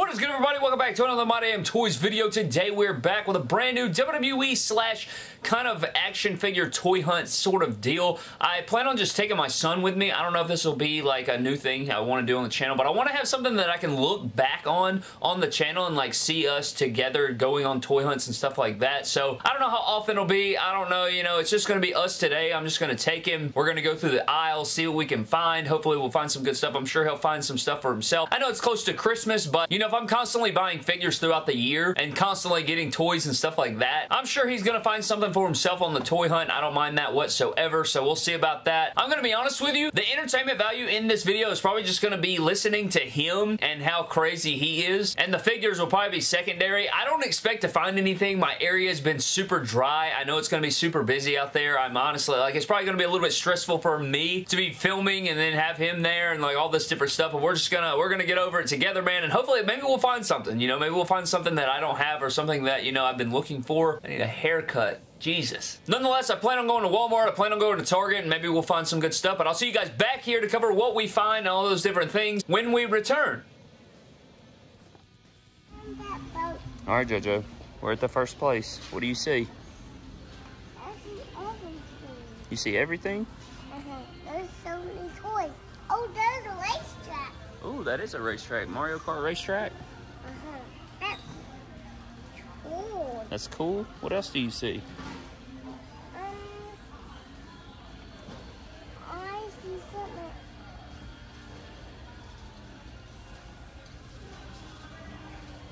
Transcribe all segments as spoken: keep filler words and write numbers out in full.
What is good, everybody? Welcome back to another My Damn Toys video. Today we're back with a brand new W W E slash kind of action figure toy hunt sort of deal. I plan on just taking my son with me. I don't know if this will be like a new thing I want to do on the channel, but I want to have something that I can look back on on the channel and like see us together going on toy hunts and stuff like that. So I don't know how often it'll be. I don't know. You know, it's just going to be us today. I'm just going to take him. We're going to go through the aisle, see what we can find. Hopefully we'll find some good stuff. I'm sure he'll find some stuff for himself. I know it's close to Christmas, but you know, if I'm constantly buying figures throughout the year and constantly getting toys and stuff like that, I'm sure he's going to find something for himself on the toy hunt. I don't mind that whatsoever, so we'll see about that. I'm going to be honest with you, the entertainment value in this video is probably just going to be listening to him and how crazy he is, and the figures will probably be secondary. I don't expect to find anything. My area has been super dry. I know it's going to be super busy out there. I'm honestly, like, it's probably going to be a little bit stressful for me to be filming and then have him there and like all this different stuff, but we're just going to, we're going to get over it together, man, and hopefully maybe we'll find something, you know, maybe we'll find something that I don't have or something that, you know, I've been looking for. I need a haircut. Jesus. Nonetheless, I plan on going to Walmart. I plan on going to Target, and maybe we'll find some good stuff, but I'll see you guys back here to cover what we find and all those different things when we return. All right, JoJo, we're at the first place. What do you see? I see everything. You see everything? Uh-huh. There's so many toys. Oh, there's a racetrack. Oh, that is a racetrack. Mario Kart racetrack. Uh-huh. That's cool. That's cool. What else do you see? Um, I see something.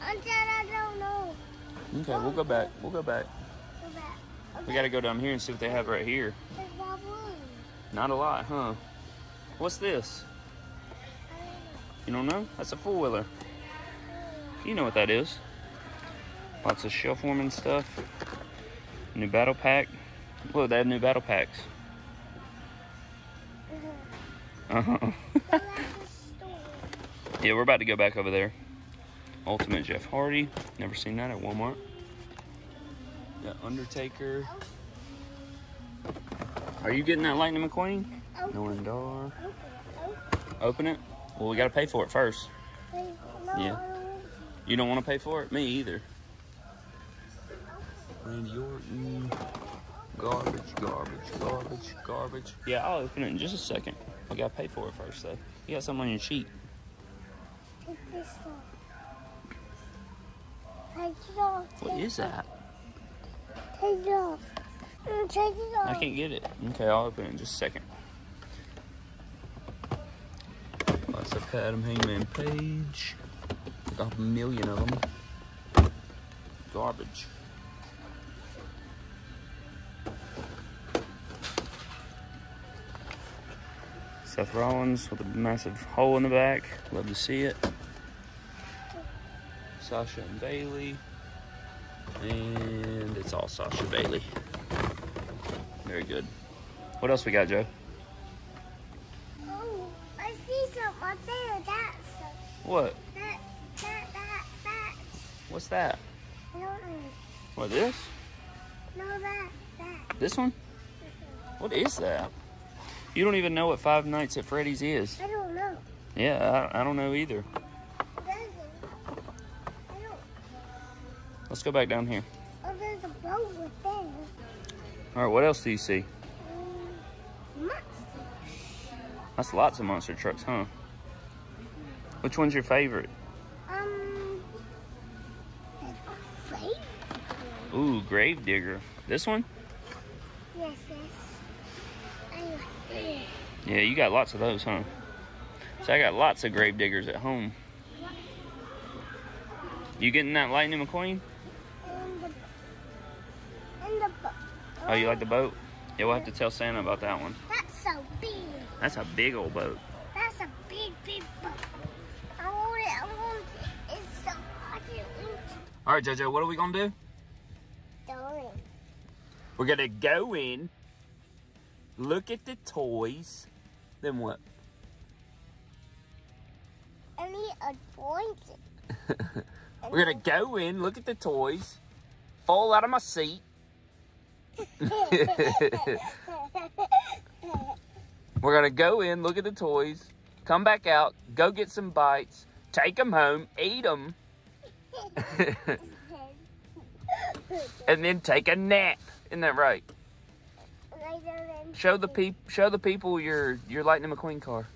I'm dead, I don't know. Okay, we'll go back. We'll go back. Go back. Okay. We gotta go down here and see what they have right here. There's not a Not a lot, huh? What's this? You don't know? That's a four-wheeler. You know what that is. Lots of shelf warming stuff. New battle pack. Look, they have new battle packs. Uh-huh. Yeah, we're about to go back over there. Ultimate Jeff Hardy. Never seen that at Walmart. The Undertaker. Are you getting that Lightning McQueen? No one door. Open it. Well, we gotta pay for it first. No, yeah. You don't want to pay for it? Me either. Randy Orton. Garbage, garbage, garbage, garbage. Yeah, I'll open it in just a second. We gotta pay for it first, though. You got something on your sheet. Take it off. What is that? Take it off. Take it off. I can't get it. Okay, I'll open it in just a second. Lots of Adam Hangman Page. Got a million of them. Garbage. Seth Rollins with a massive hole in the back. Love to see it. Sasha and Bayley. And it's all Sasha Bayley. Very good. What else we got, Joe? What? That, that, that, that. What's that? I don't know. What, this? No, that, that. This one? What is that? You don't even know what Five Nights at Freddy's is. I don't know. Yeah, I, I don't know either. There's a, I don't know. Let's go back down here. Oh, there's a boat with them. All right, what else do you see? Um, monster trucks. That's lots of monster trucks, huh? Which one's your favorite? Um, Grave Digger. Ooh, Grave Digger. This one? Yes, yes. I like this. Yeah, you got lots of those, huh? So I got lots of Grave Diggers at home. You getting that Lightning McQueen? And the, and the boat. Oh, you like the boat? Yeah, we'll have to tell Santa about that one. That's so big. That's a big old boat. That's a big, big boat. All right, JoJo, what are we going to do? Go in. We're going to go in, look at the toys, then what? I need a toy. We're going to go in, look at the toys, fall out of my seat. We're going to go in, look at the toys, come back out, go get some bites, Take them home, eat them, and then take a nap. Isn't that right? Show the peop show the people your your Lightning McQueen car.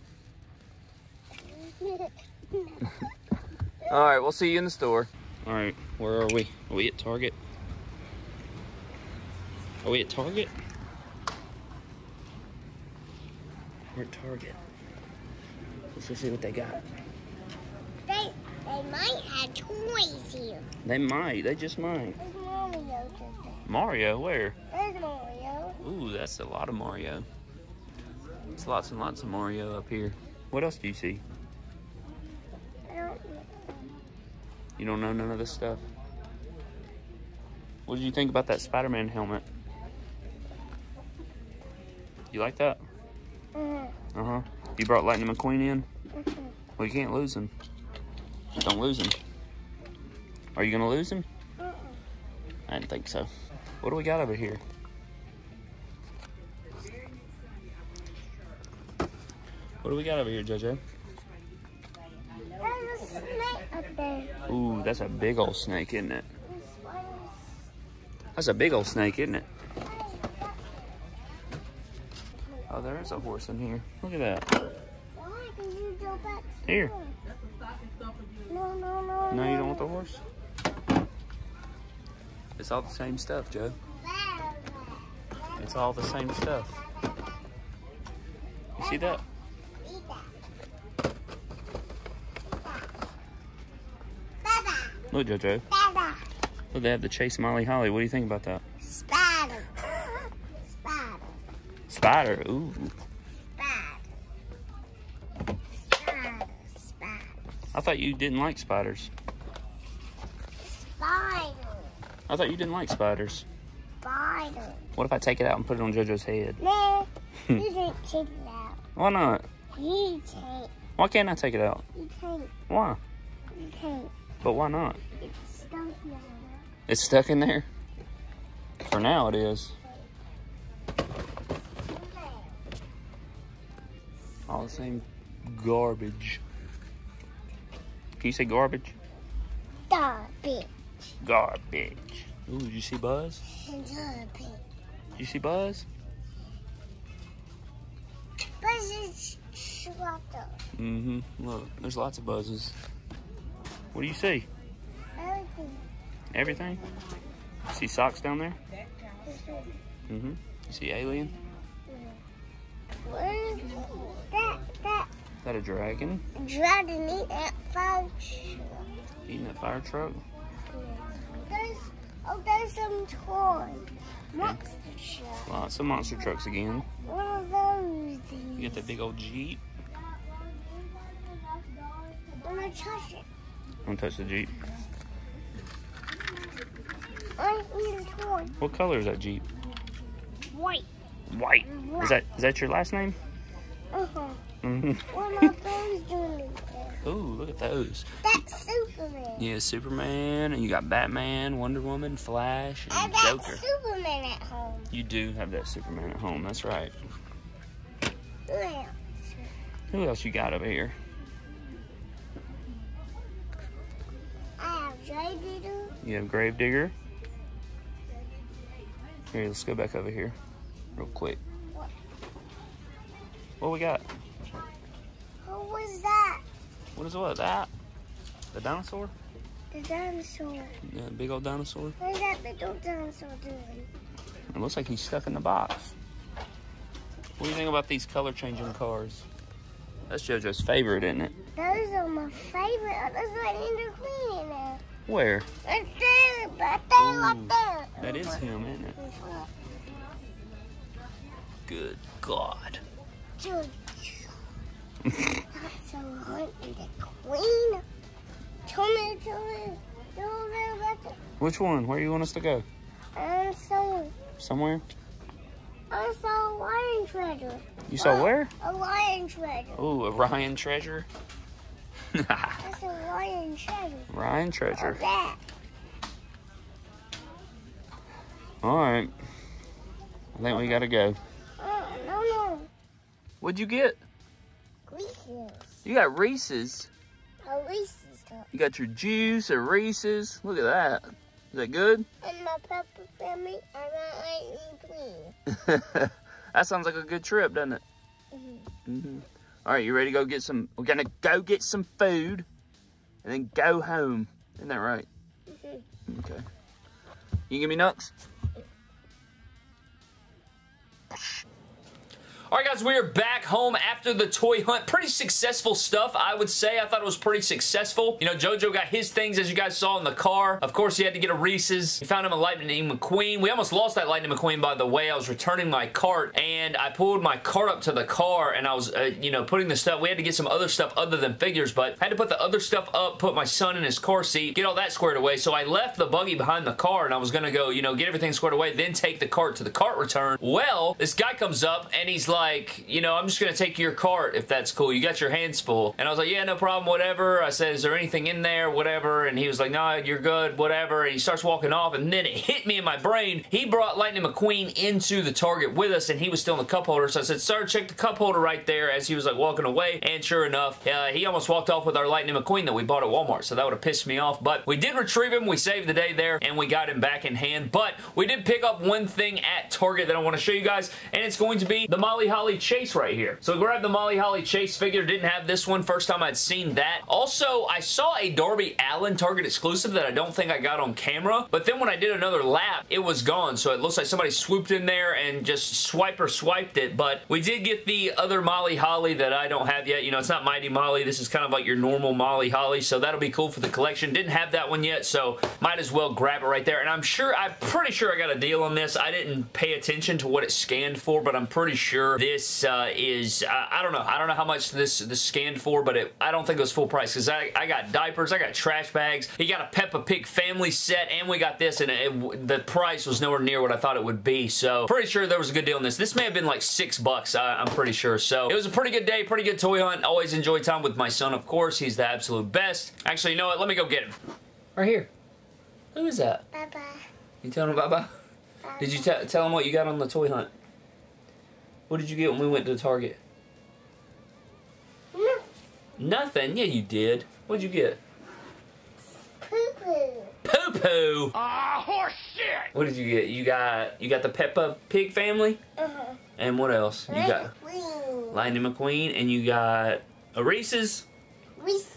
All right, we'll see you in the store. All right, where are we? Are we at Target? Are we at Target? We're at Target. Let's go see what they got. They they might have toys here. They might. They just might. There's Mario just there. Mario? Where? There's Mario. Ooh, that's a lot of Mario. There's lots and lots of Mario up here. What else do you see? I don't know. You don't know none of this stuff? What did you think about that Spider-Man helmet? You like that? Mm-hmm. Uh-huh. You brought Lightning McQueen in? Mm-hmm. Well, you can't lose him. Don't lose him. Are you going to lose him? Mm-mm. I didn't think so. What do we got over here? What do we got over here, JoJo? There's a snake up there. Ooh, that's a big old snake, isn't it? That's a big old snake, isn't it? Oh, there is a horse in here. Look at that. Why can you go back to here? No, no, no. No, you don't want the horse? It's all the same stuff, Joe. It's all the same stuff. You see that? Look, JoJo. Look, they have to chase Molly Holly. What do you think about that? Spider. Spider. Spider, ooh. Spider. Spider, spider. I thought you didn't like spiders. Spider. I thought you didn't like spiders. Spider. What if I take it out and put it on JoJo's head? No, you can't take it out. Why not? You can't. Why can't I take it out? You can't. Why? You can't. But why not? It's stuck in there. It's stuck in there? For now it is. All the same garbage. Can you say garbage? Garbage. Garbage. Ooh, did you see Buzz? Garbage. Did you see Buzz? Buzz is shlocked up. Mm-hmm. Look, there's lots of buzzes. What do you see? Everything. Everything? You see socks down there? Mm-hmm. You see alien? Where is that? That? Is that a dragon? A dragon eating that fire truck. Eating that fire truck? There's, oh, there's some toys. Monster yeah. trucks. Lots of monster trucks again. What are those? You got that big old Jeep. I'm going to touch it. Don't touch the Jeep. I need a toy. What color is that Jeep? White. White. White. Is that is that your last name? Uh huh. Mm-hmm. What are my friends doing? Ooh, look at those. That's Superman. Yeah, Superman, and you got Batman, Wonder Woman, Flash, and I got Joker. Superman at home. You do have that Superman at home. That's right. Who else? Who else you got over here? You have Grave Digger. Here, let's go back over here real quick. What? What we got? What was that? What is what? That? The dinosaur? The dinosaur. Yeah, big old dinosaur. What is that big old dinosaur doing? It looks like he's stuck in the box. What do you think about these color changing cars? That's JoJo's favorite, isn't it? Those are my favorite. Oh, that's Lightning McQueen in there. Where? Right there, right there, right there. That is him, isn't it? Good God. Dude, that's a Lightning McQueen. Tell me, tell me, tell me about that. Which one? Where do you want us to go? Um, somewhere. Somewhere? I saw a lion treasure. You saw oh, where? A lion treasure. Ooh, a Ryan treasure? That's a lion treasure. Ryan treasure. That. All right. I think we gotta go. Uh, no, no. What'd you get? Reese's. You got Reese's? a Reese's cup. You got your juice, a Reese's. Look at that. Is that good? And my Peppa family, I want Lightning McQueen. That sounds like a good trip, doesn't it? Mm-hmm. Mm-hmm. All right, you ready to go get some? We're gonna go get some food, and then go home. Isn't that right? Mm-hmm. Okay. You give me nuts. All right, guys, we are back home after the toy hunt. Pretty successful stuff, I would say. I thought it was pretty successful. You know, JoJo got his things, as you guys saw, in the car. Of course, he had to get a Reese's. He found him a Lightning McQueen. We almost lost that Lightning McQueen, by the way. I was returning my cart, and I pulled my cart up to the car, and I was, uh, you know, putting the stuff. We had to get some other stuff other than figures, but I had to put the other stuff up, put my son in his car seat, get all that squared away. So I left the buggy behind the car, and I was going to go, you know, get everything squared away, then take the cart to the cart return. Well, this guy comes up, and he's like, Like, you know, I'm just going to take your cart if that's cool. You got your hands full. And I was like, yeah, no problem, whatever. I said, is there anything in there, whatever? And he was like, no, you're good, whatever. And he starts walking off, and then it hit me in my brain. He brought Lightning McQueen into the Target with us, and he was still in the cup holder. So I said, sir, check the cup holder right there, as he was, like, walking away. And sure enough, uh, he almost walked off with our Lightning McQueen that we bought at Walmart. So that would have pissed me off. But we did retrieve him. We saved the day there, and we got him back in hand. But we did pick up one thing at Target that I want to show you guys, and it's going to be the Molly Holly Chase right here. So I grabbed the Molly Holly Chase figure. Didn't have this one. First time I'd seen that. Also, I saw a Darby Allin Target exclusive that I don't think I got on camera, but then when I did another lap, it was gone. So it looks like somebody swooped in there and just swiper swiped it, but we did get the other Molly Holly that I don't have yet. You know, it's not Mighty Molly. This is kind of like your normal Molly Holly, so that'll be cool for the collection. Didn't have that one yet, so might as well grab it right there. And I'm sure, I'm pretty sure I got a deal on this. I didn't pay attention to what it scanned for, but I'm pretty sure this uh, is, uh, I don't know. I don't know how much this, this scanned for, but it, I don't think it was full price, because I, I got diapers, I got trash bags, he got a Peppa Pig family set, and we got this, and it, it, the price was nowhere near what I thought it would be, so pretty sure there was a good deal on this. This may have been like six bucks, I, I'm pretty sure, so it was a pretty good day, pretty good toy hunt. Always enjoy time with my son, of course. He's the absolute best. Actually, you know what? Let me go get him. Right here. Who is that? Bye-bye. You telling him bye-bye? Did you tell him what you got on the toy hunt? What did you get when we went to Target? No. Nothing? Yeah, you did. What'd you get? Poo-poo. Poo-poo? Ah, horse shit! What did you get? You got you got the Peppa Pig family? Uh-huh. And what else? You got McQueen. Lightning McQueen. And you got a Reese's? Reese's.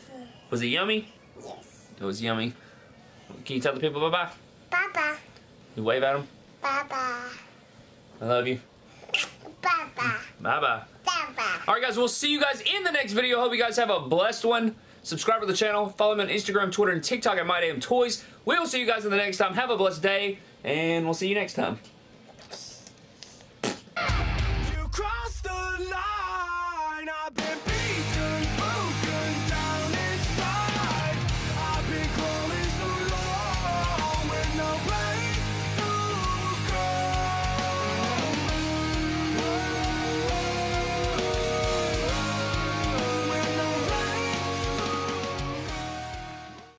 Was it yummy? Yes. It was yummy. Can you tell the people bye-bye? Bye-bye. You wave at them? Bye-bye. I love you. Bye-bye. Bye-bye. Bye-bye. All right, guys, we'll see you guys in the next video. Hope you guys have a blessed one. Subscribe to the channel. Follow me on Instagram, Twitter, and TikTok at My Damn Toys. We will see you guys in the next time. Have a blessed day, and we'll see you next time.